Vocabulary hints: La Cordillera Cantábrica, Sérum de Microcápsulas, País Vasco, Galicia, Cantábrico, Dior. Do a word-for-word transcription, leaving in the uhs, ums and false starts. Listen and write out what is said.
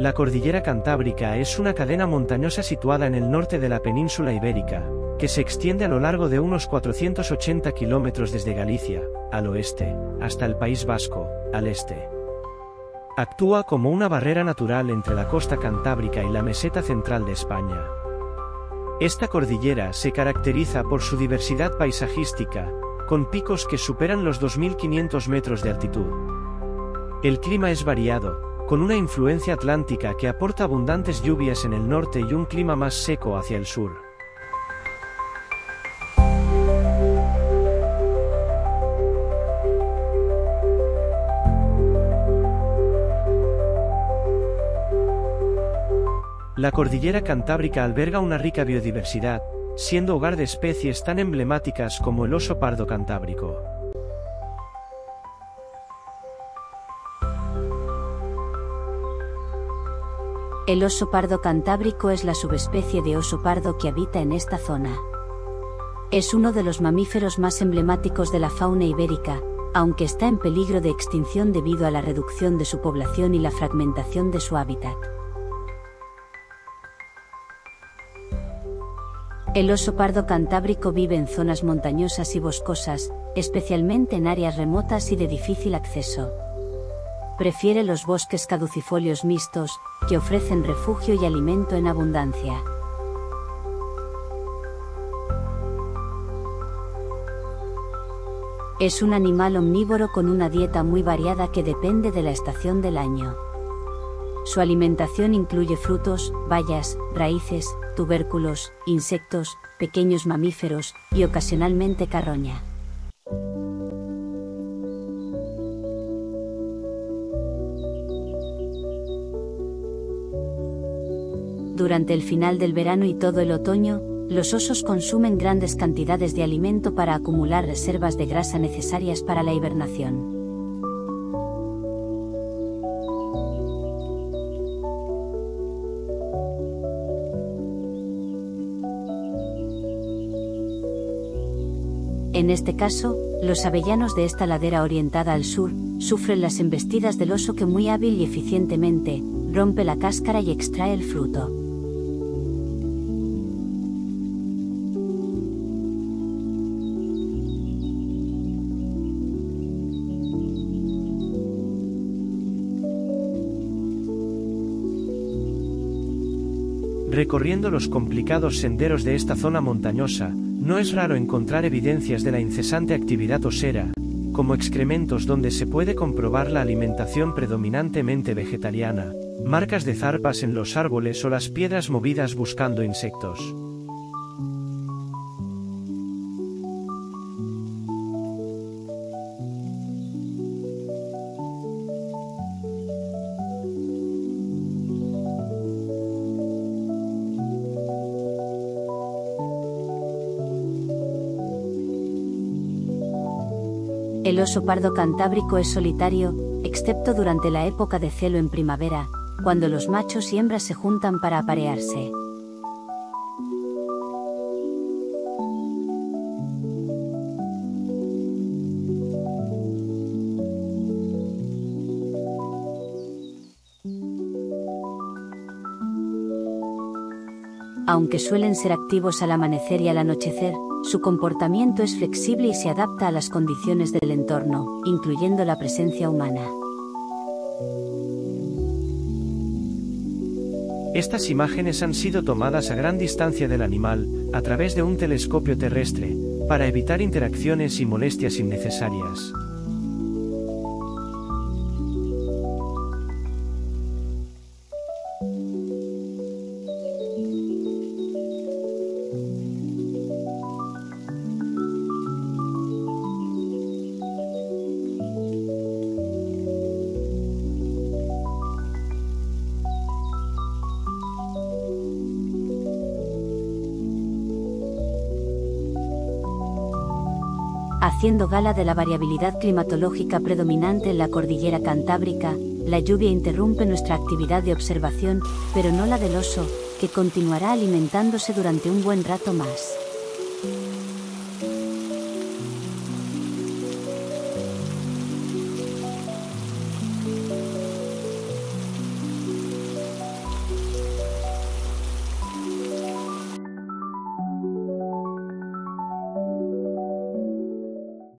La Cordillera Cantábrica es una cadena montañosa situada en el norte de la península ibérica, que se extiende a lo largo de unos cuatrocientos ochenta kilómetros desde Galicia, al oeste, hasta el País Vasco, al este. Actúa como una barrera natural entre la costa cantábrica y la meseta central de España. Esta cordillera se caracteriza por su diversidad paisajística, con picos que superan los dos mil quinientos metros de altitud. El clima es variado, con una influencia atlántica que aporta abundantes lluvias en el norte y un clima más seco hacia el sur. La Cordillera Cantábrica alberga una rica biodiversidad, siendo hogar de especies tan emblemáticas como el oso pardo cantábrico. El oso pardo cantábrico es la subespecie de oso pardo que habita en esta zona. Es uno de los mamíferos más emblemáticos de la fauna ibérica, aunque está en peligro de extinción debido a la reducción de su población y la fragmentación de su hábitat. El oso pardo cantábrico vive en zonas montañosas y boscosas, especialmente en áreas remotas y de difícil acceso. Prefiere los bosques caducifolios mixtos, que ofrecen refugio y alimento en abundancia. Es un animal omnívoro con una dieta muy variada que depende de la estación del año. Su alimentación incluye frutos, bayas, raíces, tubérculos, insectos, pequeños mamíferos y ocasionalmente carroña. Durante el final del verano y todo el otoño, los osos consumen grandes cantidades de alimento para acumular reservas de grasa necesarias para la hibernación. En este caso, los avellanos de esta ladera orientada al sur, sufren las embestidas del oso que muy hábil y eficientemente, rompe la cáscara y extrae el fruto. Recorriendo los complicados senderos de esta zona montañosa, no es raro encontrar evidencias de la incesante actividad osera, como excrementos donde se puede comprobar la alimentación predominantemente vegetariana, marcas de zarpas en los árboles o las piedras movidas buscando insectos. El oso pardo cantábrico es solitario, excepto durante la época de celo en primavera, cuando los machos y hembras se juntan para aparearse. Aunque suelen ser activos al amanecer y al anochecer, su comportamiento es flexible y se adapta a las condiciones del entorno, incluyendo la presencia humana. Estas imágenes han sido tomadas a gran distancia del animal, a través de un telescopio terrestre, para evitar interacciones y molestias innecesarias. Haciendo gala de la variabilidad climatológica predominante en la cordillera cantábrica, la lluvia interrumpe nuestra actividad de observación, pero no la del oso, que continuará alimentándose durante un buen rato más.